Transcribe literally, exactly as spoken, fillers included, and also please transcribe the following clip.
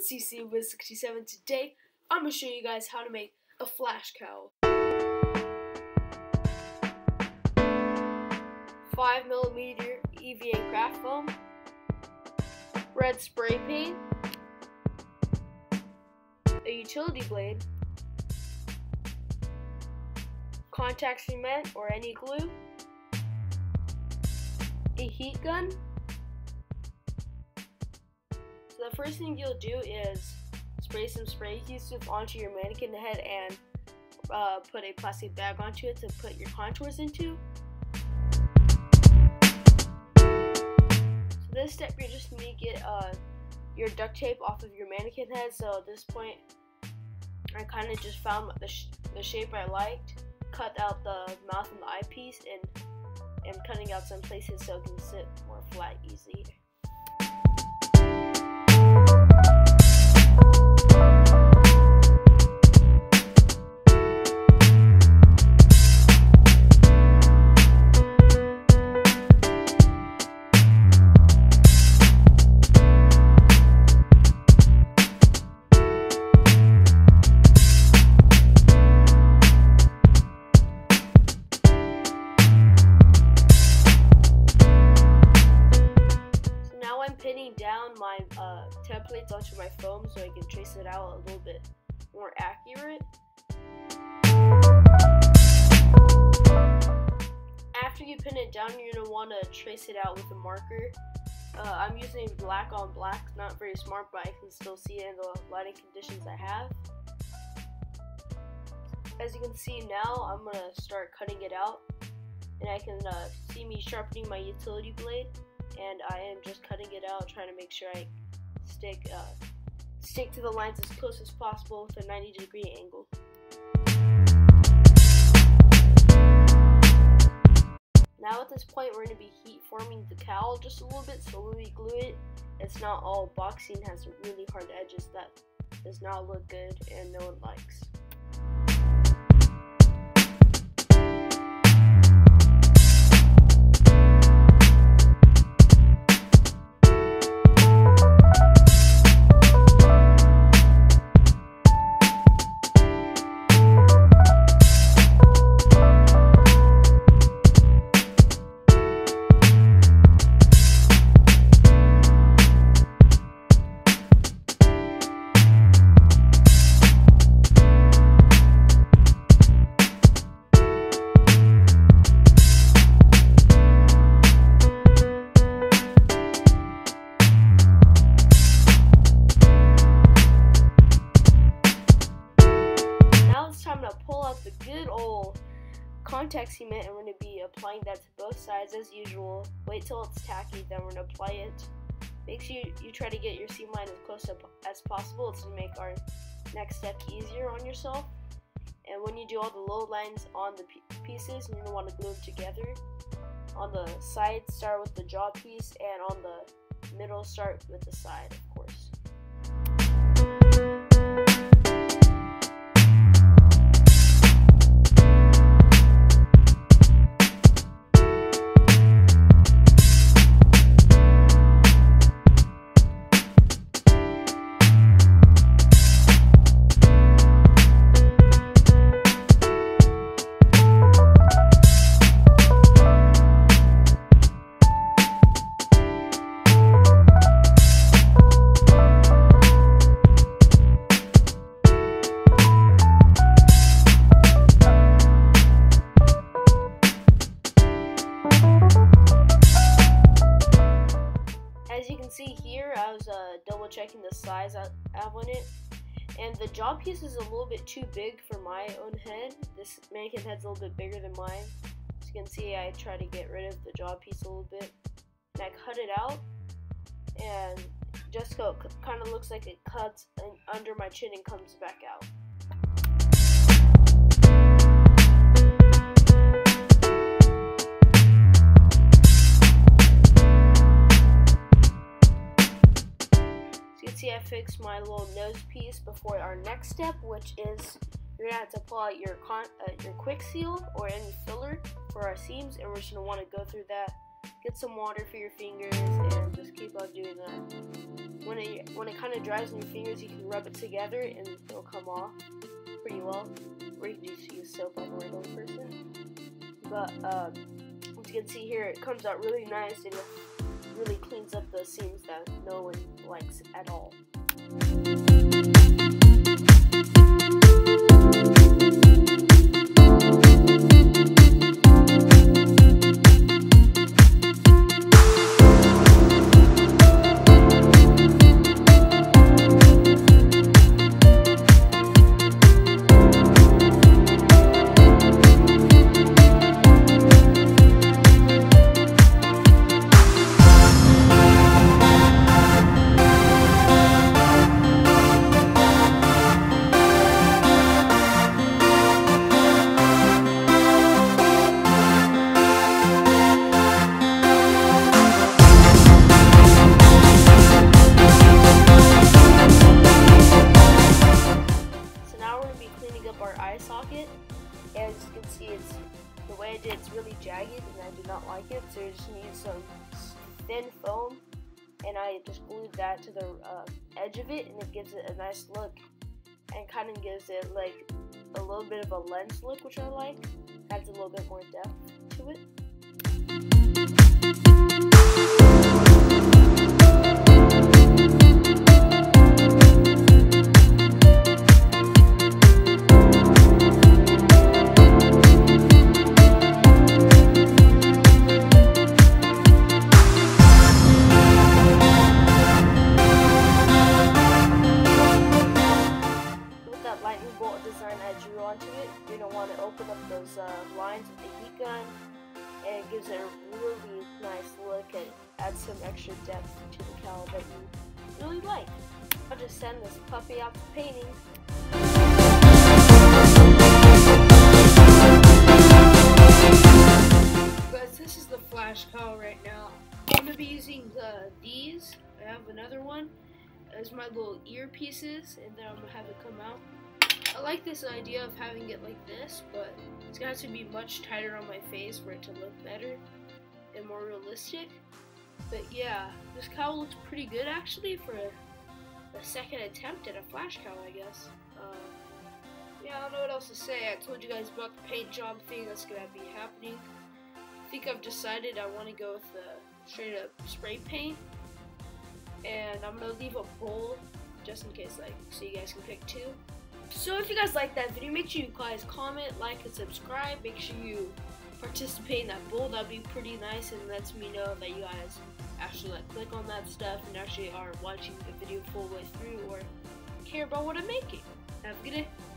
with C C Wiz sixty-seven. Today, I'm going to show you guys how to make a flash cowl. five millimeter E V A craft foam, red spray paint, a utility blade, contact cement or any glue, a heat gun. So the first thing you'll do is spray some spray adhesive onto your mannequin head and uh, put a plastic bag onto it to put your contours into. So this step you just need to get uh, your duct tape off of your mannequin head. So at this point I kind of just found the, sh the shape I liked, cut out the mouth and the eyepiece, and I'm cutting out some places so it can sit more flat easily. Down my uh, templates onto my foam so I can trace it out a little bit more accurate. After you pin it down, you're going to want to trace it out with a marker. Uh, I'm using black on black, not very smart, but I can still see it in the lighting conditions I have. As you can see now, I'm going to start cutting it out, and I can uh, see me sharpening my utility blade. And I am just cutting it out, trying to make sure I stick uh, stick to the lines as close as possible with a ninety degree angle. Now at this point we're going to be heat forming the cowl just a little bit, so when we glue it, it's not all boxy and has really hard edges. That does not look good and no one likes. Good old contact cement, and we're going to be applying that to both sides as usual. Wait till it's tacky, then we're going to apply it. Make sure you, you try to get your seam line as close up as possible. It's going to make our next step easier on yourself. And when you do all the low lines on the pieces, you're going to want to glue them together. On the sides, start with the jaw piece, and on the middle, start with the side, of course. Checking the size I have on it, and the jaw piece is a little bit too big for my own head. This mannequin head's a little bit bigger than mine. As you can see, I try to get rid of the jaw piece a little bit, and I cut it out, and just so it kind of looks like it cuts and under my chin and comes back out. See, I fixed my little nose piece before our next step, which is you're gonna have to apply your con uh, your quick seal or any filler for our seams, and we're just gonna want to go through that. Get some water for your fingers and just keep on doing that. when it when it kind of dries on your fingers, you can rub it together and it'll come off pretty well. Or you can just use soap like a regular person. But uh, as you can see here, it comes out really nice and it really cleans up the seams that no one likes at all. Socket, and as you can see, it's the way I did, it's really jagged and I do not like it, so I just need some thin foam and I just glued that to the uh, edge of it, and it gives it a nice look and kind of gives it like a little bit of a lens look, which I like. Adds a little bit more depth to it. Lines with the heat gun, and it gives it a really nice look and adds some extra depth to the cowl that you really like. I'll just send this puppy out to painting. Guys, this is the Flash cowl right now. I'm going to be using the these. I have another one as my little earpieces, and then I'm going to have it come out. I like this idea of having it like this, but it's gonna have to be much tighter on my face for it to look better and more realistic. But yeah, this cowl looks pretty good actually for a, a second attempt at a Flash cowl, I guess. Uh, yeah, I don't know what else to say. I told you guys about the paint job thing that's gonna be happening. I think I've decided I want to go with the straight up spray paint, and I'm gonna leave a bowl just in case, like, so you guys can pick two. So if you guys like that video, make sure you guys comment, like, and subscribe. Make sure you participate in that bowl. That'd be pretty nice and lets me know that you guys actually like click on that stuff and actually are watching the video full way through or care about what I'm making. Have a good day.